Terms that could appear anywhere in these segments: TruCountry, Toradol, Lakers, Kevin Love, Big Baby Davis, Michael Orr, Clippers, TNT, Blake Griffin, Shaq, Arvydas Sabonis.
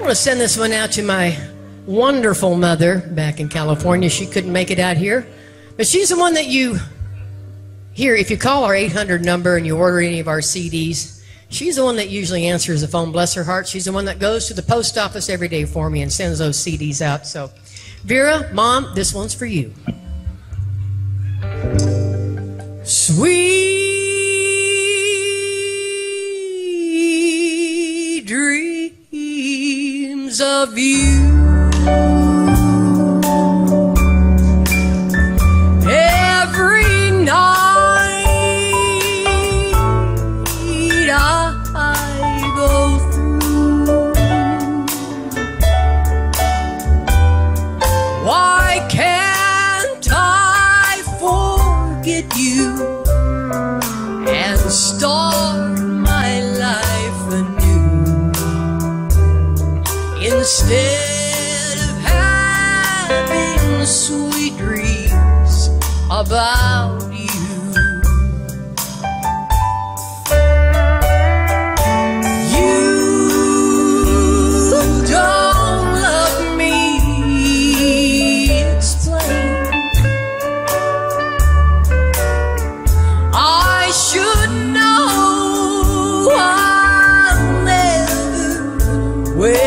I want to send this one out to my wonderful mother back in California. She couldn't make it out here, but she's the one that you hear if you call our 800 number and you order any of our CDs. She's the one that usually answers the phone, bless her heart. She's the one that goes to the post office every day for me and sends those CDs out. So Vera, Mom, this one's for you. Sweet dreams of you. Every night I go through. Why can't I forget you and start my life anew? Instead sweet dreams about you. You don't love me, it's plain. I should know I'll never win.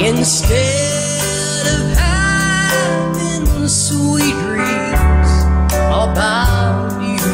Instead of having sweet dreams about you,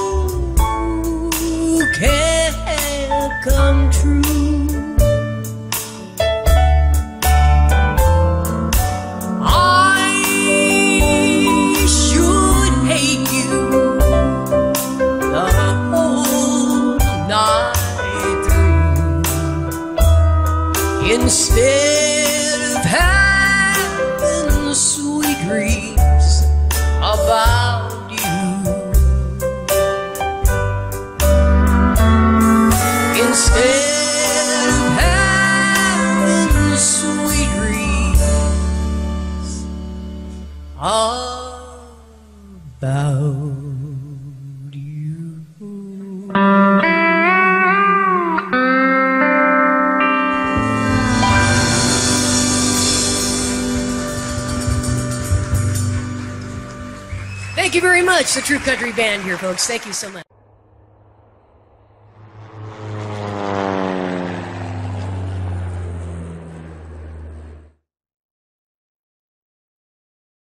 instead of having sweet dreams about you, instead of having sweet dreams about you. Thank you very much, the True Country Band here, folks. Thank you so much.